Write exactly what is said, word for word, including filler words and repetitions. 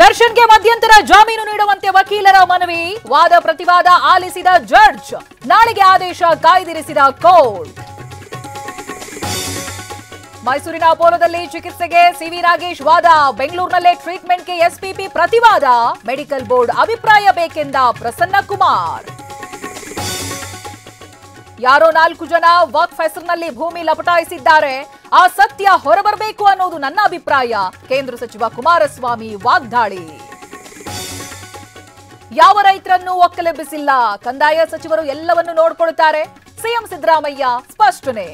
दर्शन के मध्यंतर जामीनु ನೀಡುವಂತೆ ವಕೀಲರ ಮನವಿ ವಾದ ಪ್ರತಿವಾದ ಆಲಿಸಿದ ಜಡ್ಜ್ ನಾಳೆಗೆ ಆದೇಶ ಕಾಯ್ದಿರಿಸಿದ ಕೋರ್ಟ್ ಮೈಸೂರಿನ ಅಪೋಲೋದಲ್ಲಿ ಚಿಕಿತ್ಸೆಗೆ ಸಿವಿ ರಾಗೇಶ್ ವಾದ ಬೆಂಗಳೂರಿನಲ್ಲೇ ಟ್ರೀಟ್ಮೆಂಟ್ಗೆ ಎಸ್ಪಿಪಿ ಪ್ರತಿವಾದ ಮೆಡಿಕಲ್ ಬೋರ್ಡ್ ಅಭಿಪ್ರಾಯ ಬೇಕೆಂದ ಪ್ರಸನ್ನ ಕುಮಾರ್ ಯಾರೋ ನಾಲ್ಕು ಜನ ವಕ್ಫ್ ಹೆಸರಿನಲ್ಲಿ ಭೂಮಿ ಲಪಟಾಯಿಸಿದ್ದಾರೆ ಆ ಸತ್ಯ ಹೊರಬರಬೇಕು ಅನ್ನೋದು ನನ್ನ ಅಭಿಪ್ರಾಯ ಕೇಂದ್ರ ಸಚಿವ ಕುಮಾರಸ್ವಾಮಿ ವಾಗ್ದಾಳಿ ಯಾವ ರೈತರನ್ನು ಒಕ್ಕಲೆಬ್ಬಿಸಿಲ್ಲ ಕಂದಾಯ ಸಚಿವರು ಎಲ್ಲವನ್ನೂ ನೋಡಿಕೊಳ್ಳುತ್ತಾರೆ ಸಿಎಂ ಸಿದ್ದರಾಮಯ್ಯ ಸ್ಪಷ್ಟನೆ।